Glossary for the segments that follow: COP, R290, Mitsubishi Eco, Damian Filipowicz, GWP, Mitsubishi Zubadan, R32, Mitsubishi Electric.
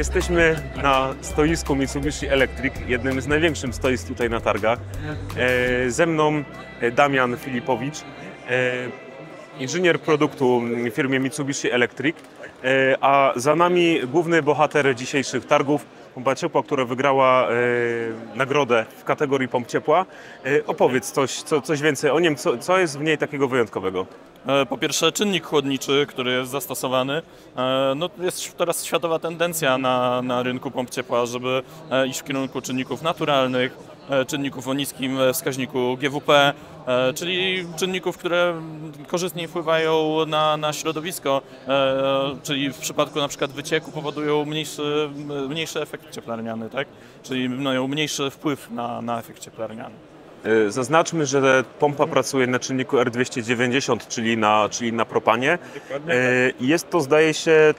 Jesteśmy na stoisku Mitsubishi Electric, jednym z największych stoisk tutaj na targach. Ze mną Damian Filipowicz, inżynier produktu w firmie Mitsubishi Electric, a za nami główny bohater dzisiejszych targów, pompa ciepła, która wygrała nagrodę w kategorii pomp ciepła. Opowiedz coś więcej o nim, co jest w niej takiego wyjątkowego? Po pierwsze, czynnik chłodniczy, który jest zastosowany. No, jest teraz światowa tendencja na rynku pomp ciepła, żeby iść w kierunku czynników naturalnych, czynników o niskim wskaźniku GWP, czyli czynników, które korzystnie wpływają na środowisko, czyli w przypadku na przykład wycieku powodują mniejszy efekt cieplarniany, tak? Czyli mają mniejszy wpływ na efekt cieplarniany. Zaznaczmy, że pompa pracuje na czynniku R290, czyli na propanie. Jest to, zdaje się,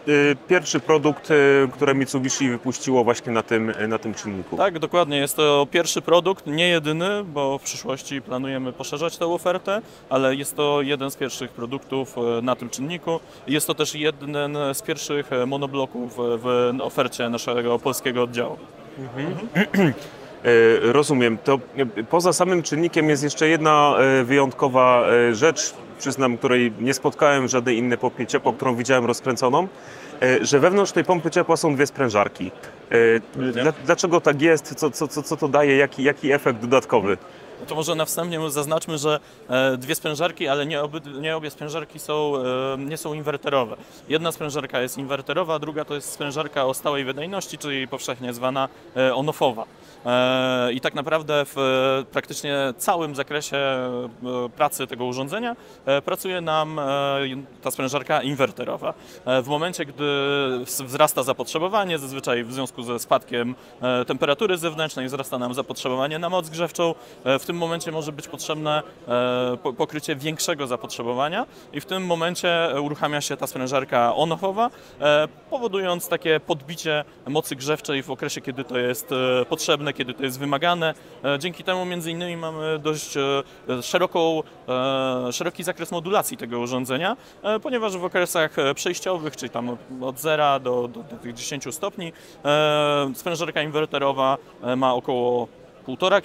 pierwszy produkt, który Mitsubishi wypuściło właśnie na tym czynniku. Tak, dokładnie. Jest to pierwszy produkt, nie jedyny, bo w przyszłości planujemy poszerzać tę ofertę, ale jest to jeden z pierwszych produktów na tym czynniku. Jest to też jeden z pierwszych monobloków w ofercie naszego polskiego oddziału. Mhm. Rozumiem. To poza samym czynnikiem jest jeszcze jedna wyjątkowa rzecz, przyznam, której nie spotkałem w żadnej innej pompie ciepła, którą widziałem rozkręconą, że wewnątrz tej pompy ciepła są dwie sprężarki. Dlaczego tak jest? Co to daje? Jaki efekt dodatkowy? To może na wstępie zaznaczmy, że dwie sprężarki, ale nie obie sprężarki nie są inwerterowe. Jedna sprężarka jest inwerterowa, druga to jest sprężarka o stałej wydajności, czyli powszechnie zwana on-offowa. I tak naprawdę w praktycznie całym zakresie pracy tego urządzenia pracuje nam ta sprężarka inwerterowa. W momencie, gdy wzrasta zapotrzebowanie, zazwyczaj w związku ze spadkiem temperatury zewnętrznej wzrasta nam zapotrzebowanie na moc grzewczą, w tym momencie może być potrzebne pokrycie większego zapotrzebowania i w tym momencie uruchamia się ta sprężarka on-offowa, powodując takie podbicie mocy grzewczej w okresie, kiedy to jest potrzebne, kiedy to jest wymagane. Dzięki temu między innymi mamy dość szeroki zakres modulacji tego urządzenia, ponieważ w okresach przejściowych, czyli tam od 0 do tych 10 stopni, sprężarka inwerterowa ma około 1,5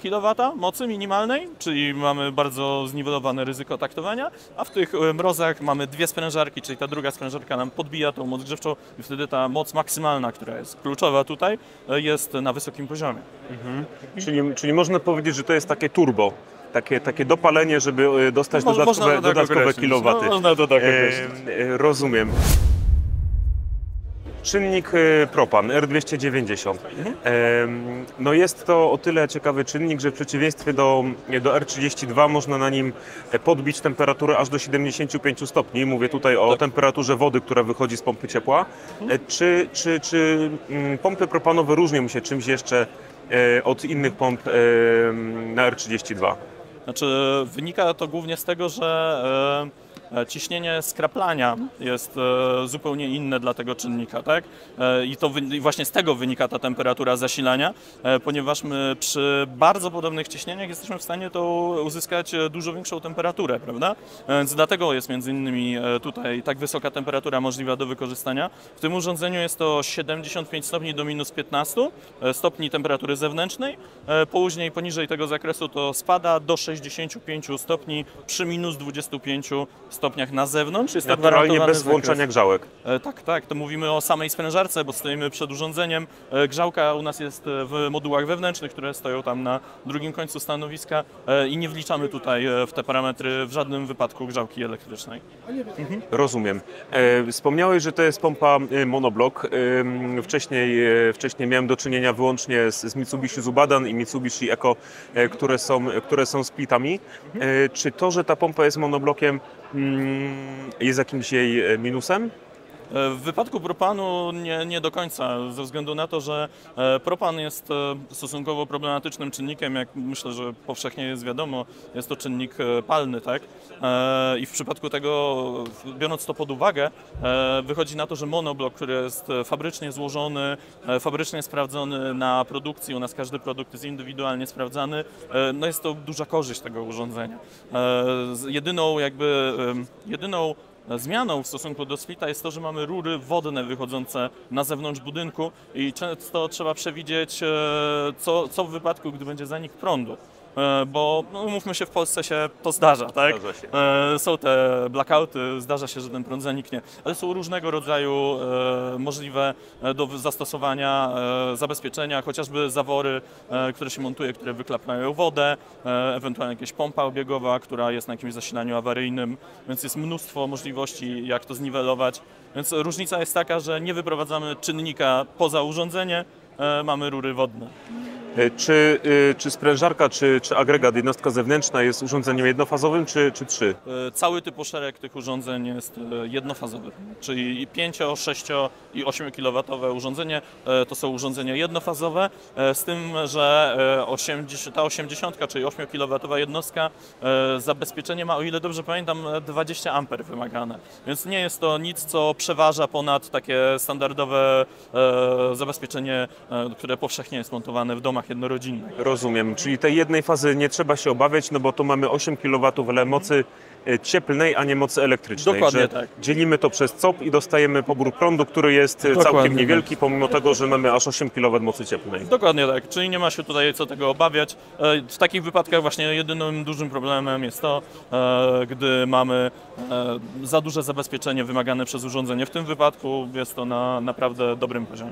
kW mocy minimalnej, czyli mamy bardzo zniwelowane ryzyko taktowania, a w tych mrozach mamy dwie sprężarki, czyli ta druga sprężarka nam podbija tą moc grzewczą i wtedy ta moc maksymalna, która jest kluczowa tutaj, jest na wysokim poziomie. Mhm. Czyli można powiedzieć, że to jest takie turbo. Takie dopalenie, żeby dostać dodatkowe kilowaty. No, można to tak określić. Rozumiem. Czynnik propan R290. No jest to o tyle ciekawy czynnik, że w przeciwieństwie do R32 można na nim podbić temperaturę aż do 75 stopni. Mówię tutaj o temperaturze wody, która wychodzi z pompy ciepła. Czy pompy propanowe różnią się czymś jeszcze od innych pomp na R32? Znaczy, wynika to głównie z tego, że ciśnienie skraplania jest zupełnie inne dla tego czynnika, tak? I właśnie z tego wynika ta temperatura zasilania, ponieważ my przy bardzo podobnych ciśnieniach jesteśmy w stanie to uzyskać dużo większą temperaturę, prawda? Więc dlatego jest między innymi tutaj tak wysoka temperatura możliwa do wykorzystania. W tym urządzeniu jest to 75 stopni do minus 15 stopni temperatury zewnętrznej. Później poniżej tego zakresu to spada do 65 stopni przy minus 25 stopniach na zewnątrz. Jest naturalnie bez włączania grzałek. Tak, to mówimy o samej sprężarce, bo stoimy przed urządzeniem. Grzałka u nas jest w modułach wewnętrznych, które stoją tam na drugim końcu stanowiska i nie wliczamy tutaj w te parametry w żadnym wypadku grzałki elektrycznej. Mhm. Rozumiem. Wspomniałeś, że to jest pompa monoblok. Wcześniej miałem do czynienia wyłącznie z Mitsubishi Zubadan i Mitsubishi Eco, które są splitami. Czy to, że ta pompa jest monoblokiem, jest jakimś jej minusem? W wypadku propanu nie do końca, ze względu na to, że propan jest stosunkowo problematycznym czynnikiem, jak myślę, że powszechnie jest wiadomo, jest to czynnik palny, tak? I w przypadku tego, biorąc to pod uwagę, wychodzi na to, że monoblok, który jest fabrycznie złożony, fabrycznie sprawdzony na produkcji, u nas każdy produkt jest indywidualnie sprawdzany, no jest to duża korzyść tego urzeńnia. Jedyną Zmianą w stosunku do splita jest to, że mamy rury wodne wychodzące na zewnątrz budynku i często trzeba przewidzieć, co w wypadku, gdy będzie zanik prądu. Bo no, umówmy się, w Polsce się to zdarza, tak? Są te blackouty, zdarza się, że ten prąd zaniknie, ale są różnego rodzaju możliwe do zastosowania zabezpieczenia, chociażby zawory, które się montuje, które wyklapiają wodę, ewentualnie jakaś pompa obiegowa, która jest na jakimś zasilaniu awaryjnym, więc jest mnóstwo możliwości, jak to zniwelować. Więc różnica jest taka, że nie wyprowadzamy czynnika poza urządzenie, mamy rury wodne. Czy sprężarka, czy agregat, jednostka zewnętrzna jest urządzeniem jednofazowym, czy trzy? Cały szereg tych urządzeń jest jednofazowy, czyli 5, 6 i 8 kW urządzenie to są urządzenia jednofazowe, z tym, że ta 80, czyli 8 kW jednostka, zabezpieczenie ma, o ile dobrze pamiętam, 20 A wymagane, więc nie jest to nic, co przeważa ponad takie standardowe zabezpieczenie, które powszechnie jest montowane w domach jednorodzinnych. Rozumiem, czyli tej jednej fazy nie trzeba się obawiać, no bo tu mamy 8 kW, ale mocy cieplnej, a nie mocy elektrycznej. Dokładnie że tak. Dzielimy to przez COP i dostajemy pobór prądu, który jest całkiem niewielki, pomimo tego, że mamy aż 8 kW mocy cieplnej. Dokładnie tak, czyli nie ma się tutaj co tego obawiać. W takich wypadkach właśnie jedynym dużym problemem jest to, gdy mamy za duże zabezpieczenie wymagane przez urządzenie. W tym wypadku jest to na naprawdę dobrym poziomie.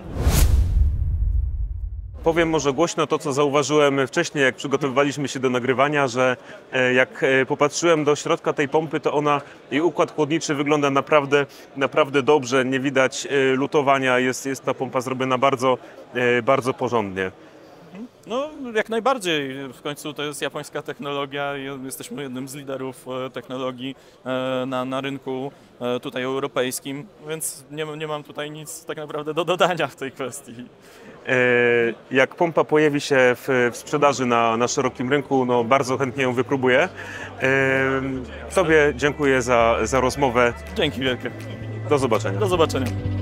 Powiem może głośno to, co zauważyłem wcześniej, jak przygotowywaliśmy się do nagrywania, że jak popatrzyłem do środka tej pompy, to ona, jej układ chłodniczy wygląda naprawdę dobrze, nie widać lutowania, jest ta pompa zrobiona bardzo porządnie. No, jak najbardziej. W końcu to jest japońska technologia. Jesteśmy jednym z liderów technologii na rynku tutaj europejskim, więc nie mam tutaj nic tak naprawdę do dodania w tej kwestii. Jak pompa pojawi się w sprzedaży na szerokim rynku, no bardzo chętnie ją wypróbuję. Tobie dziękuję za rozmowę. Dzięki wielkie. Do zobaczenia. Do zobaczenia.